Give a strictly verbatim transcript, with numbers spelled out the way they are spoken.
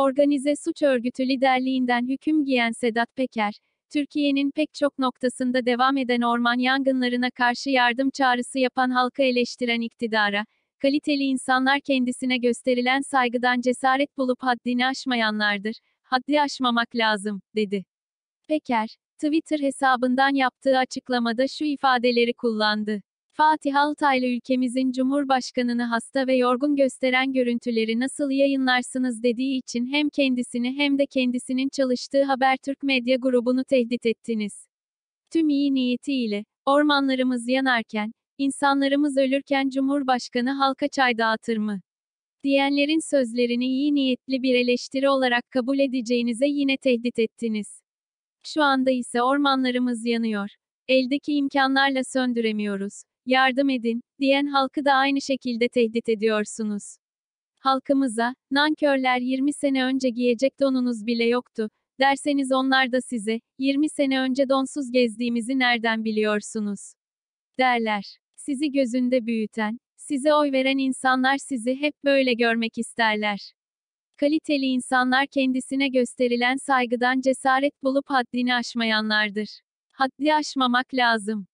Organize suç örgütü liderliğinden hüküm giyen Sedat Peker, Türkiye'nin pek çok noktasında devam eden orman yangınlarına karşı yardım çağrısı yapan halkı eleştiren iktidara, kaliteli insanlar kendisine gösterilen saygıdan cesaret bulup haddini aşmayanlardır, haddi aşmamak lazım, dedi. Peker, Twitter hesabından yaptığı açıklamada şu ifadeleri kullandı. Fatih Altaylı ülkemizin Cumhurbaşkanını hasta ve yorgun gösteren görüntüleri nasıl yayınlarsınız dediği için hem kendisini hem de kendisinin çalıştığı Habertürk medya grubunu tehdit ettiniz. Tüm iyi niyetiyle, ormanlarımız yanarken, insanlarımız ölürken Cumhurbaşkanı halka çay dağıtır mı? Diyenlerin sözlerini iyi niyetli bir eleştiri olarak kabul edeceğinize yine tehdit ettiniz. Şu anda ise ormanlarımız yanıyor. Eldeki imkanlarla söndüremiyoruz. Yardım edin, diyen halkı da aynı şekilde tehdit ediyorsunuz. Halkımıza, nankörler yirmi sene önce giyecek donunuz bile yoktu, derseniz onlar da size, yirmi sene önce donsuz gezdiğimizi nereden biliyorsunuz? Derler. Sizi gözünde büyüten, size oy veren insanlar sizi hep böyle görmek isterler. Kaliteli insanlar kendisine gösterilen saygıdan cesaret bulup haddini aşmayanlardır. Haddi aşmamak lazım.